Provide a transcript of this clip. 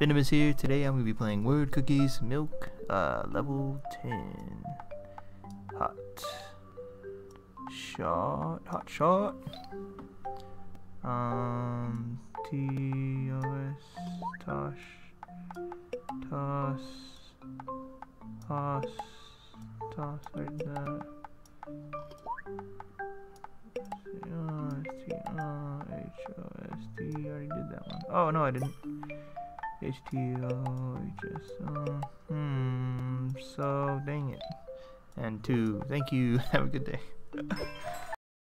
F3ND1MUS here. Today I'm going to be playing Word Cookies, Milk, level 10. Hot shot. Toss, like that. H-O-S-T, I already did that one. Oh, no, I didn't. H-T-O-H-S, so, dang it. And 2, thank you, have a good day.